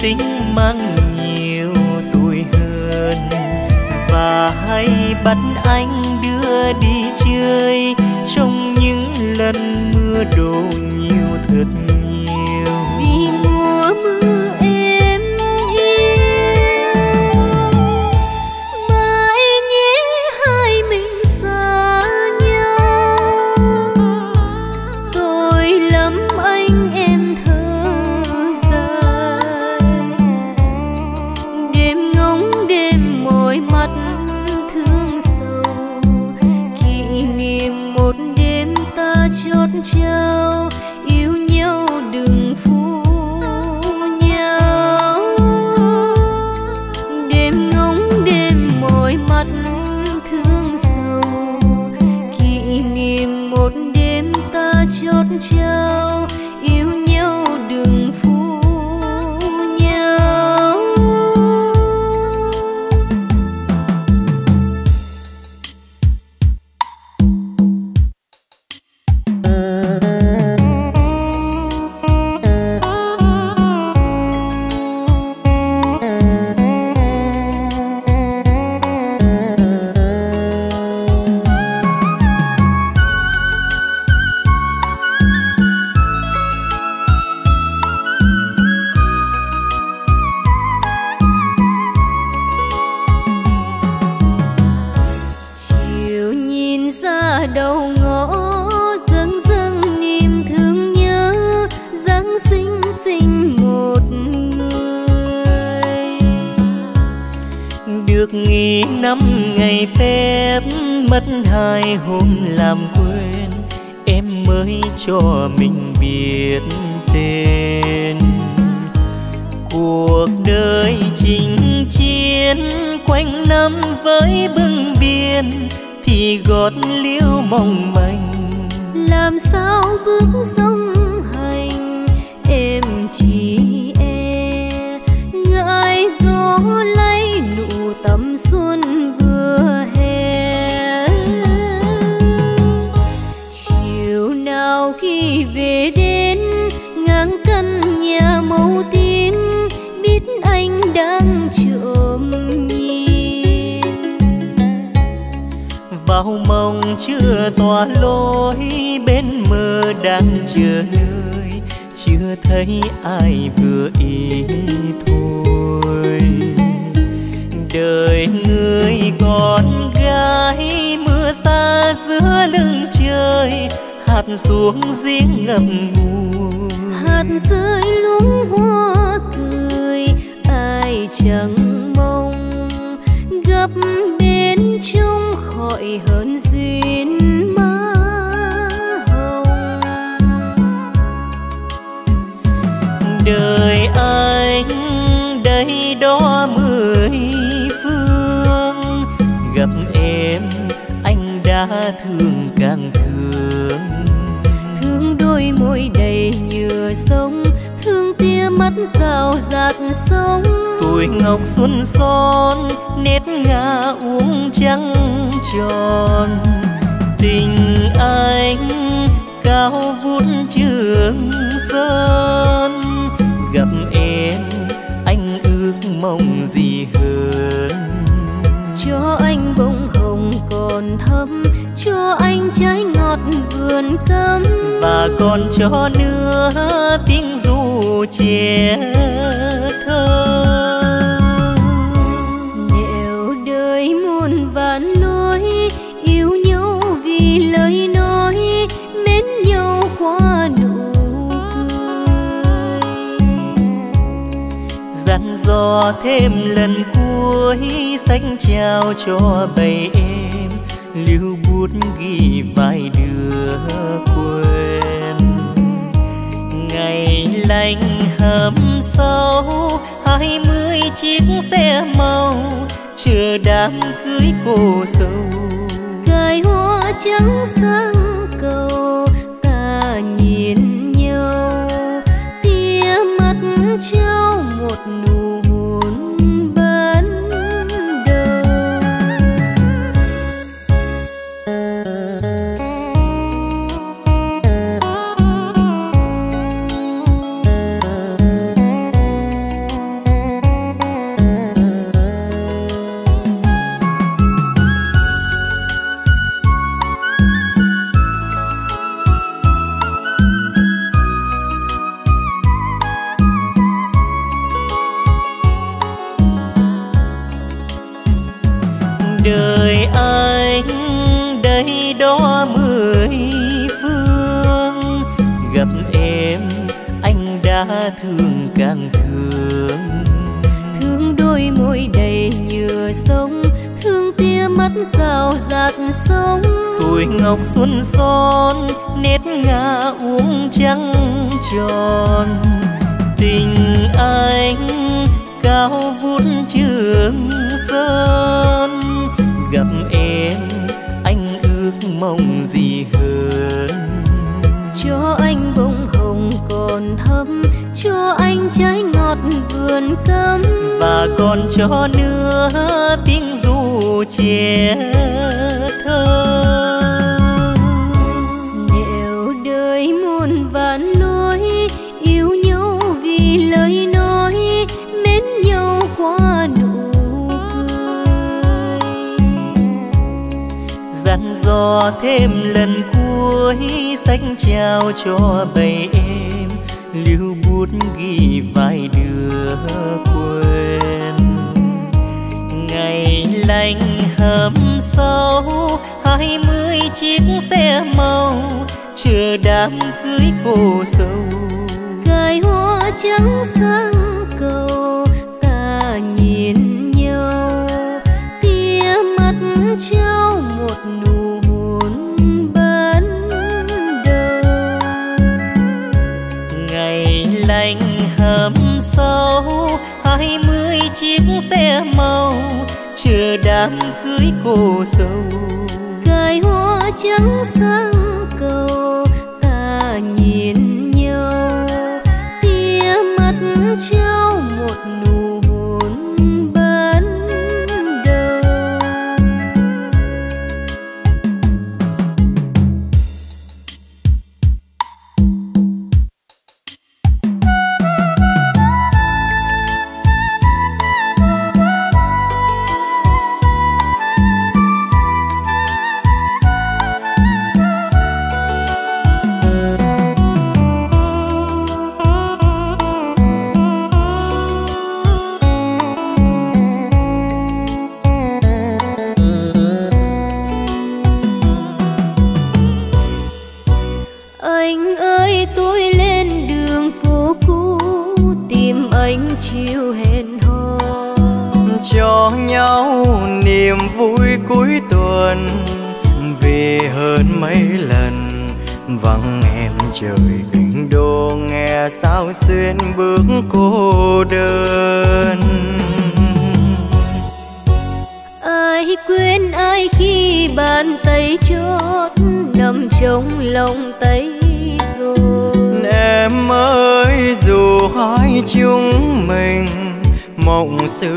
tính mang nhiều tuổi hơn và hay bắt anh đưa đi chơi trong những lần mưa đổ nhiều thật nhiều. Vì mùa mưa em yêu mãi nhé, hai mình xa nhau tôi lắm anh em thơ dài đêm ngóng đêm mỏi mắt thương sầu kỷ niệm một đêm ta chót trao. Chót trao yêu nhau đừng phụ nhau. Cho mình biết tên cuộc đời chinh chiến quanh năm với bưng biên thì gót liễu mong manh làm sao bước sông hành em chỉ e ngại gió lấy nụ tầm xuân vừa khi về đến ngang căn nhà màu tím biết anh đang trộm nhìn vào mộng chưa tỏa lối bên mơ đang chờ nơi chưa thấy ai vừa ý thôi đời người con gái mưa xa giữa lưng trời hạt xuống giếng ngầm ngùi hạt rơi lúng hoa cười ai chẳng mong gặp bên trong khỏi hờn duyên má hồng đời anh đây đó mười phương gặp em anh đã thương càng thương đôi môi đầy nhựa sông thương tia mắt rào rạt sông tuổi ngọc xuân son nét ngà uống trắng tròn tình anh cao vút trường sơn gặp em anh ước mong gì hơn cho anh bông hồng còn thấm cho anh trái ngọt vườn cấm và còn cho nữa tiếng ru trẻ thơ nếu đời muôn vàn lối yêu nhau vì lời nói mến nhau qua nụ cười dặn dò thêm lần cuối sách trao cho bầy em lưu bút ghi vài đứa quên ngày lành hầm sâu hai mươi chiếc xe màu chờ đám cưới cô dâu cài hoa trắng sang cầu ta nhìn nhau tia mắt trao một nụ hôn ban rào rạc sông. Tuổi ngọc xuân son nét ngà uống trắng tròn. Tình anh cao vút trường sơn. Gặp em anh ước mong gì hơn? Cho anh bông hồng còn thấm, cho anh trái ngọt vườn cấm, và còn cho nữa tiếng ru trẻ thơ. Nếu đời muôn vạn lối, yêu nhau vì lời nói, mến nhau qua nụ cười. Dặn dò thêm lần cuối, sách trao cho bầy em, lưu bút ghi vài đứa quên. Ngày lạnh hầm sâu, hai mươi chiếc xe màu chờ đám cưới cô dâu. Cài hoa trắng sang cầu, ta nhìn nhau, tia mắt trao một nụ. Lạnh hầm sâu, hai mươi chiếc xe màu chờ đám cưới cô dâu. Cài hoa trắng sang cầu, ta nhìn nhau, tia mắt trao một nụ hôn ban đầu.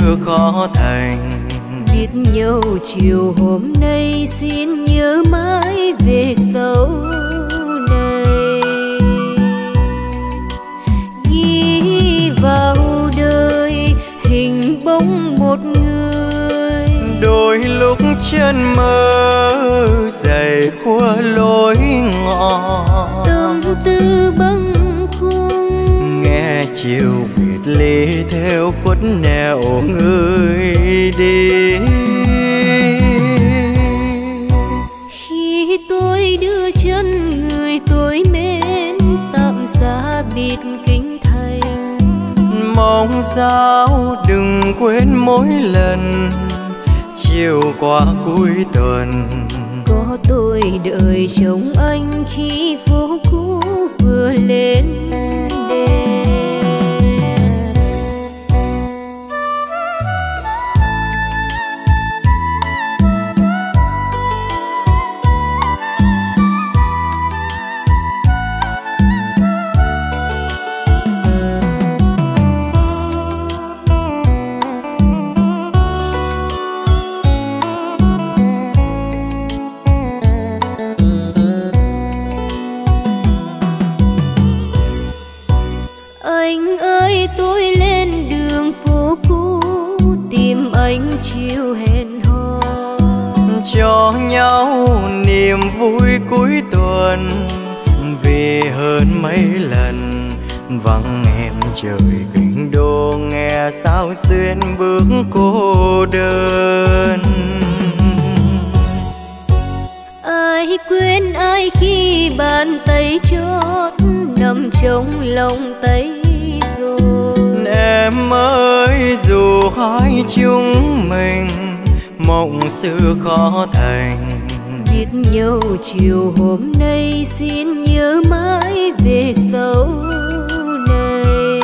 Xưa khó thành biết nhau, chiều hôm nay xin nhớ mãi về sau này. Ghi vào đời hình bóng một người, đôi lúc chân mơ dày khua lối ngõ, tâm tư bâng khuâng nghe chiều lê theo khuất nẻo người đi. Khi tôi đưa chân người tôi mến tạm xa biệt kinh thành, mong sao đừng quên mỗi lần chiều qua cuối tuần có tôi đợi chồng anh khi phố cũ vừa lên đèn. Chiều hẹn hò cho nhau niềm vui cuối tuần, về hơn mấy lần vắng em trời kinh đô nghe sao xuyên bước cô đơn. Ai quên ai khi bàn tay chót nằm trong lòng tay. Em ơi dù hai chúng mình mộng xưa khó thành. Biết nhau chiều hôm nay xin nhớ mãi về sau này.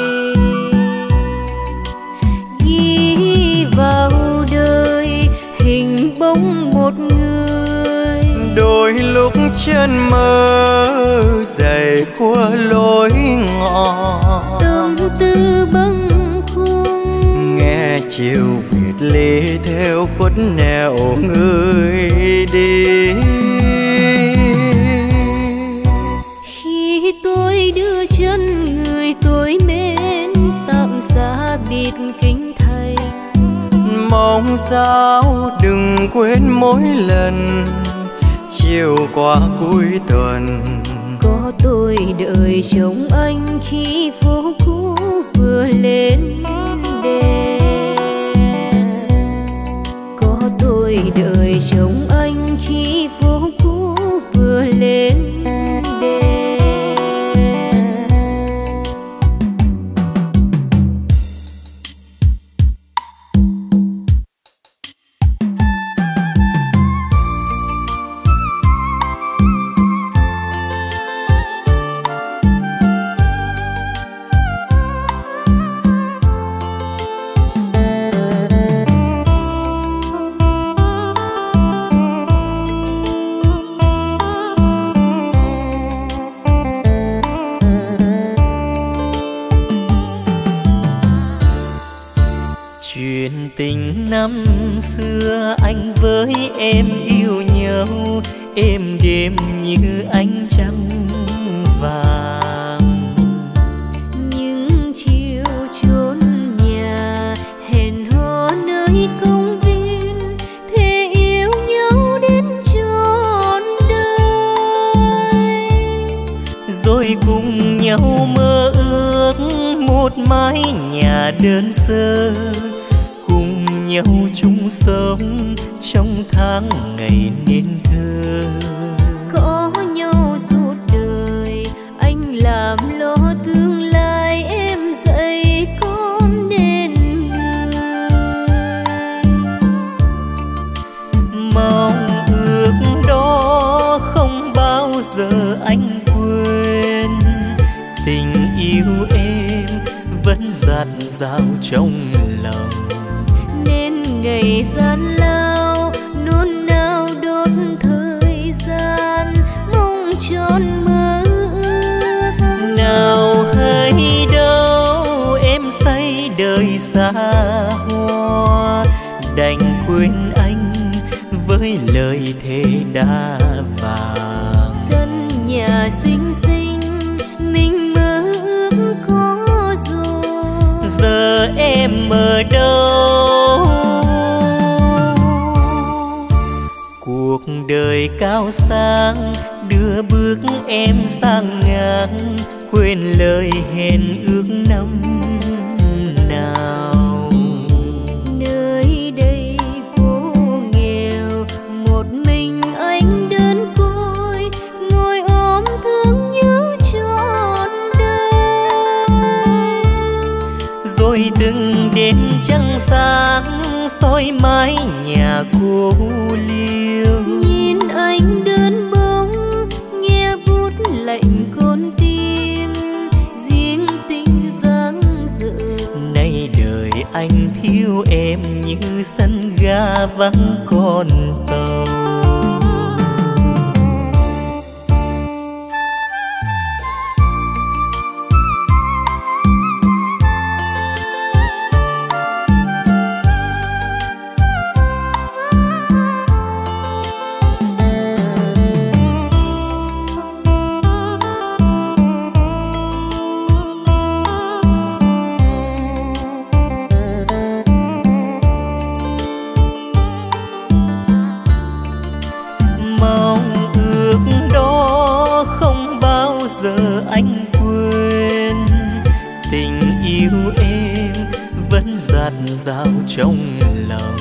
Ghi vào đời hình bóng một người. Đôi lúc chân mơ dày của lối ngõ. Tâm tư bâng khuâng. Nghe chiều biệt ly theo khuất nẻo người đi. Khi tôi đưa chân người tôi mến tạm xa biệt kính thầy. Mong sao đừng quên mỗi lần chiều qua cuối tuần. Có tôi đợi chồng anh khi phố cũ vừa lên đèn. Có tôi đợi chồng anh khi phố cũ vừa lên đèn. Tình năm xưa anh với em yêu nhau, êm đêm như ánh trăng vàng. Những chiều trốn nhà hẹn hò nơi công viên, thề yêu nhau đến trọn đời. Rồi cùng nhau mơ ước một mái nhà đơn sơ, nhau chung sống trong tháng ngày nên thơ. Có nhau suốt đời, anh làm lo tương lai, em dạy con nên người. Mong ước đó không bao giờ anh quên. Tình yêu em vẫn dạt dào trong lòng. Ngày gian lao nôn nao đốt thời gian mong tròn mơ ước. Nào hay đâu em say đời xa hoa, đành quên anh với lời thề đã vàng. Căn nhà xinh xinh mình mơ ước có rồi, giờ em ở đâu? Cuộc đời cao sang đưa bước em sang ngang, quên lời hẹn ước năm nào. Nơi đây phố nghèo một mình anh đơn côi, ngồi ôm thương nhớ trọn đời. Rồi từng đêm trăng sáng soi mái nhà cô liêu. Nhìn anh đơn bóng, nghe bút lạnh con tim, riêng tình dáng dở. Nay đời anh thiếu em như sân ga vắng con tàu. Dao trong lòng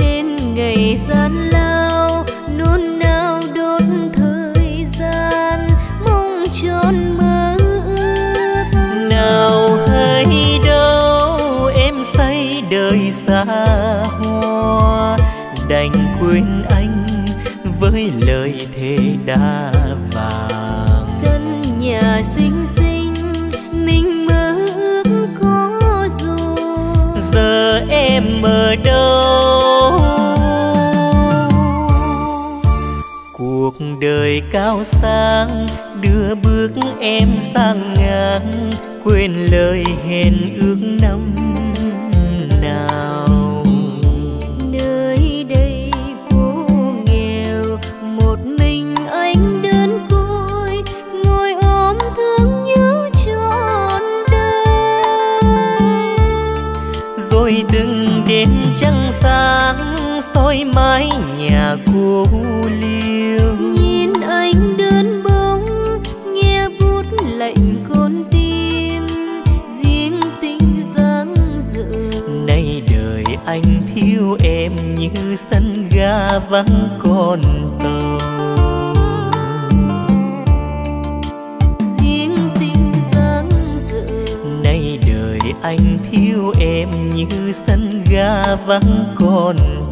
nên ngày gian lao nôn nao đốt thời gian mong tròn mơ ước. Nào hay đâu em say đời xa hoa, đành quên anh với lời thề đã vàng. Căn nhà xinh xinh mình mơ ước có rồi, giờ em ở đâu? Cuộc đời cao sang đưa bước em sang ngang, quên lời hẹn ước năm nào. Nơi đây phố nghèo một mình anh đơn côi, ngồi ôm thương nhớ trọn đời. Rồi từng đêm trăng sáng soi mái nhà cô liêu, nhìn anh đơn bóng nghe bút lạnh con tim riêng tình dáng dự. Nay đời anh thiếu em như sân ga vắng con tàu, riêng tình dáng dự. Nay đời anh thiếu em như sân ga vắng con tàu.